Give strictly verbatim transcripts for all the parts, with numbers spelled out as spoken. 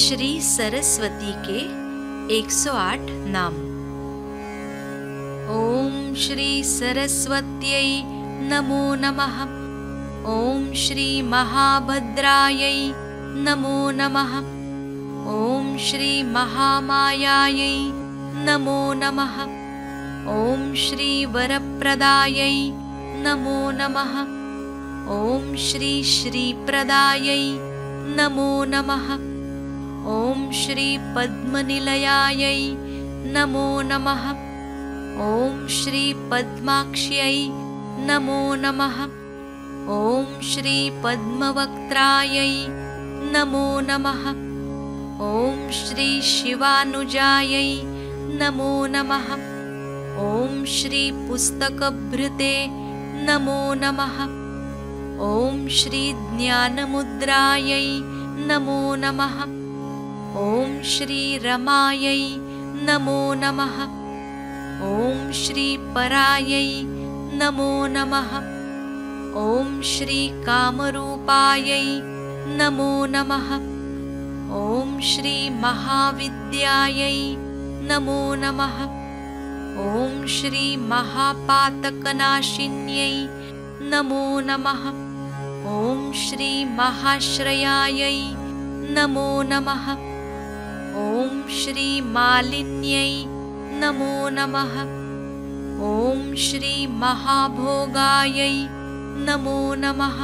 श्री सरस्वती के एक सौ आठ नाम। ओम श्री सरस्वत्यै नमो नमः। ओम श्री महाभद्रायै नमो नमः। ओम श्री महामायायै नमो नमः। ओम श्री वरप्रदायै नमो नमः। ओम श्री श्रीप्रदायै नमो नमः। ओम श्री पद्मनिलयायै नमो नमः। ओम श्री पद्माक्ष्यै नमो नमः। ओम श्री पद्मवक्त्रायै नमो नमः। ओम श्री शिवानुजायै नमो नमः। ओम श्री पुस्तकभृते नमो नमः। ओम श्री ज्ञानमुद्रायै नमो नमः। ओम श्री रमायै नमो नमः। ओम श्री परायै नमो नमः। ओम श्री कामरूपायै नमो नमः। ओम श्री महाविद्यायै नमो नमः। ओम श्री महापातकनाशिन्यै नमो नमः। ओम श्री महाश्रयायै नमो नमः। ओम श्री मालिन्यै नमो नमः। ओम श्री महाभोगायै नमो नमः।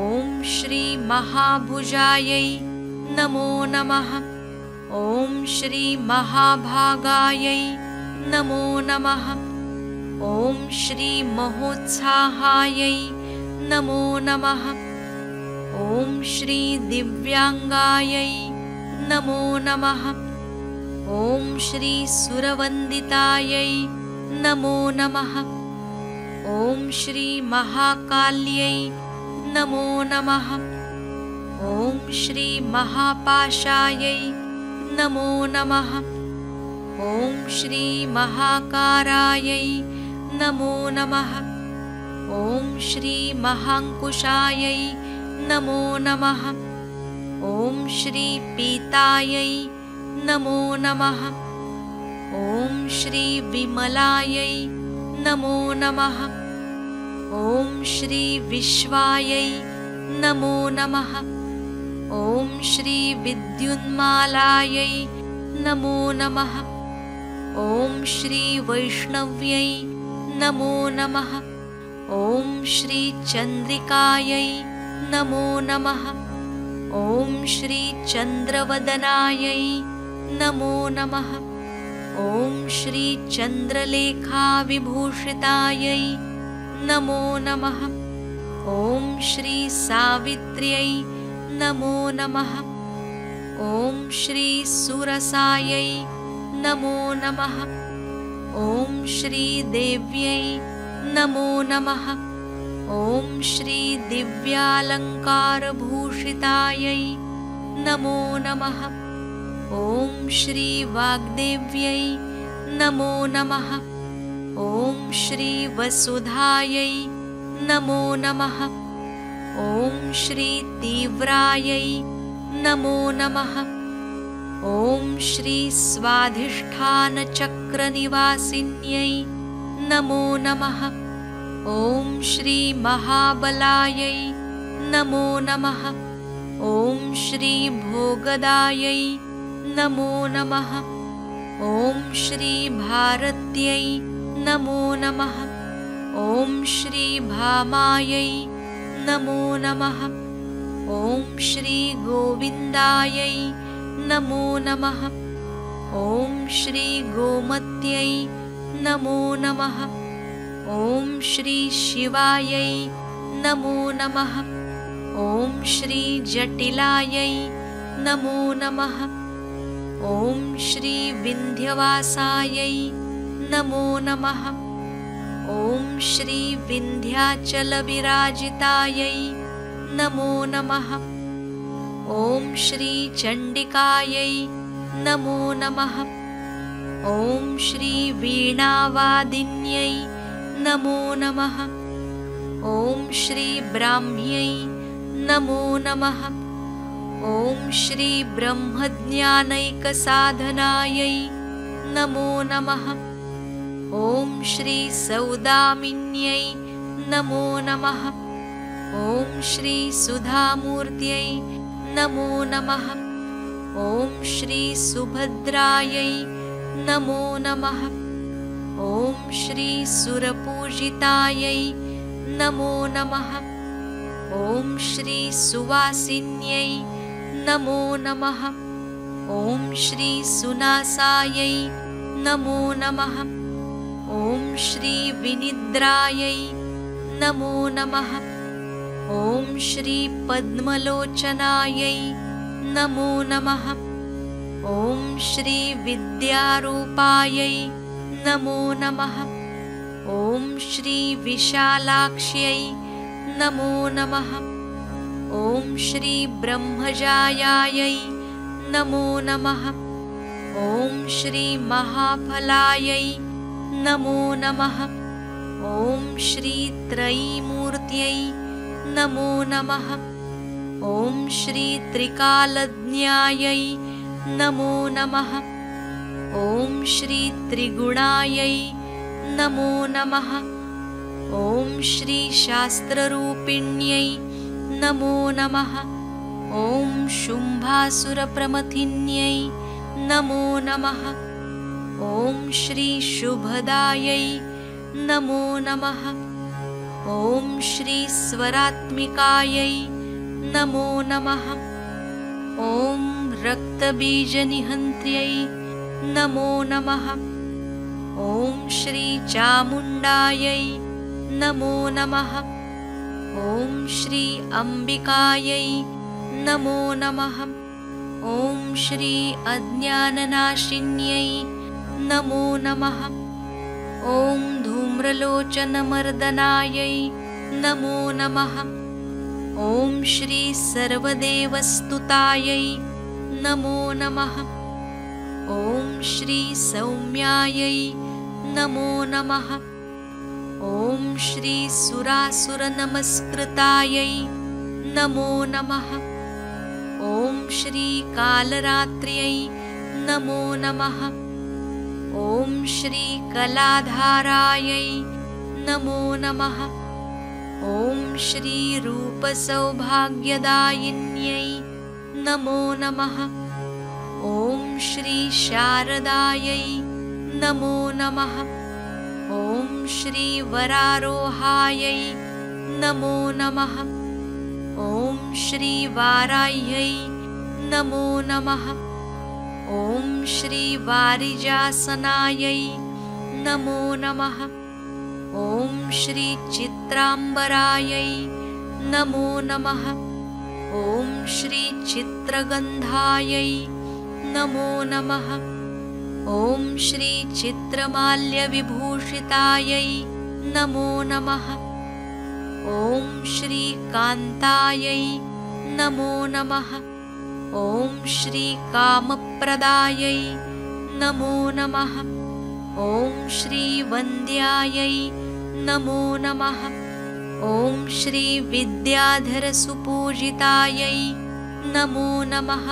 ओम श्री महाभुजायै नमो नमः। ओम श्री महाभागायै नमो नमः। ओम श्री महोत्साहायै नमो नमः। ओम श्री दिव्यांगायै नमो नमः। ओम श्री सुरवंदितायै नमो नमः। ओम श्री महाकाल्यै नमो नमः। ओम श्री महापाशायै नमो नमः। ओम श्री महाकारायै नमो नमः। ओम श्री महांकुशायै नमो नमः। ओम श्री पीतायै नमो नमः। ओम श्री विमलायै नमो नमः। ओम श्री विश्वायै नमो नमः। ओम श्री विद्युन्मालायै नमो नमः। ओम श्री वैष्णव्यै नमो नमः। ओम श्री चंद्रिकायै नमो नमः। ओम श्री चंद्रवदनायै नमो नमः। ओम श्री चंद्रलेखाविभूषितायै नमो नमः। ओम श्री सावित्र्यै नमो नमः। ओम श्री सुरसायै नमो नमः। ओम श्री देव्यै नमो नमः। ओम श्री दिव्यालंकारभूषितायै नमो नमः। ओम श्री वाग्देव्यै नमो नमः। ओम श्री वसुधायै नमो नमः। ओम श्री तीव्रायै नमो नमः। ओम श्री स्वाधिष्ठानचक्रनिवासिन्यै नमो नमः। ओम श्री महाबलायै नमो नमः। ओम श्री भोगदायै नमो नमः। ओम श्री भारत्यै नमो नमः। ओम श्री भामायै नमो नमः। ओम श्री गोविंदायै नमो नमः। ओम श्री गोमत्यै नमो नमः। ओम श्री शिवायै नमो नमः। ओम श्री जटिलायै नमो नमः। ओम श्री विंध्यवासायै नमो नमः। ओम श्री विंध्याचलविराजितायै नमो नमः। ओम श्री चंडिकायै नमो नमः। ओम श्री वीणावादिन्यै नमो नमः। ओम श्री ब्राह्म्यै नमो नमः। ओम श्री ब्रह्मज्ञानैक साधनायै नमो नमः। ओम श्री सौदामिन्यै नमो नमः। ओम श्री सुधामूर्त्यै नमो नमः। ओम श्री सुभद्रायै नमो नमः। ओम श्री सुरपूजितायै नमो नमः। ओम श्री सुवासिन्यै नमो नमः। ओम श्री सुनासायै नमो नमः। ओम श्री विनिद्रायै नमो नमः। ओम श्री पद्मलोचनायै नमो नमः। ओम श्री विद्यारूपायै नमो नमः। ओम श्री विशालाक्ष्यै नमो नमः। ओम श्री ब्रह्मजायायै नमो नमः। ओम श्री महाफलायै नमो नमः। ओम श्री त्रयीमूर्त्यै नमो नमः। ओम श्री त्रिकालज्ञायै नमो नमः। ओम श्री त्रिगुणायै नमो नमः। ओम श्री शास्त्ररूपिण्यै नमो नमः। ओम शुम्भासुरप्रमथिन्यै नमो नमः। ओम श्री शुभदायै नमो नमः। ओम श्री स्वरात्मिकायै नमो नमः। ओम रक्तबीजनिहन्त्र्यै नमो नमः। ओम श्री चामुण्डायै नमो नमः। ओम श्री अम्बिकायै नमो नमः। ओम श्री अज्ञाननाशिन्यै नमो नमः। ओम धूम्रलोचनमर्दनायै नमो नमः। ओम श्री सर्वदेवस्तुतायै नमो नमः। ओम श्री सौम्यायै नमो नमः। ओम श्री सुरासुरनमस्कृतायै नमो नमः। ओम श्री कालरात्र्यै नमो नमः। ओम श्री कलाधारायै नमो नमः। ओम श्री रूपसौभाग्यदायिन्यै नमो नमः। ओम श्री शारदायै नमो नमः। ओम श्री वरारोहायै नमो नमः। ओम श्री वाराह्यै नमो नमः। ओम श्री वारिजासनायै नमो नमः। ओम श्री चित्रांबरायै नमो नमः। ओम श्री चित्रगंधायै नमो नमः। ओम श्री चित्रमाल्यविभूषितायै नमो नमः। ओम श्री कांतायै नमो नमः। ओम श्री कामप्रदायै नमो नमः। ओम श्री वन्द्यायै नमो नमः। ओम श्री विद्याधरसुपूजितायै नमो नमः।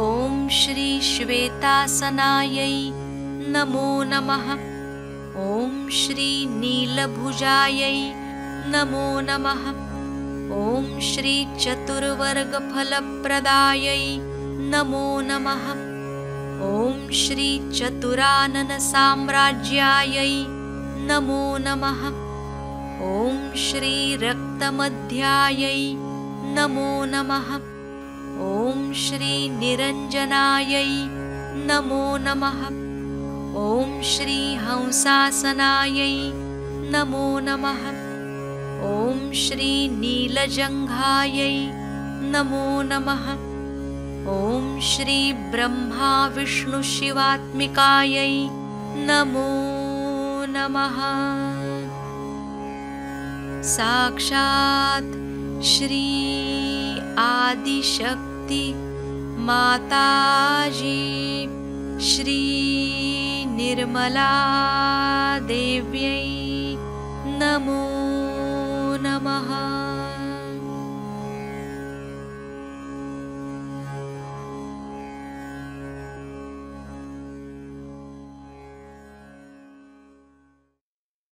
ओम श्री श्वेतासनायै नमो नमः। ओम श्री नीलभुजायै नमो नमः। ओम श्री चतुर्वर्गफलप्रदायै नमो नमः। ओम श्री चतुराननसाम्राज्यायै नमो नमः। ओम श्री रक्तमध्यायै नमो नमः। ओम श्री निरञ्जनायै नमो नमः। ओम श्री हंसासनायै नमो नमः। ओम श्री नीलजंघायै नमो नमः। ओम श्री ब्रह्मा विष्णु शिवात्मिकायै नमो नमः। साक्षात् श्री आदिशक्ति माताजी श्री निर्मला देव्यै नमो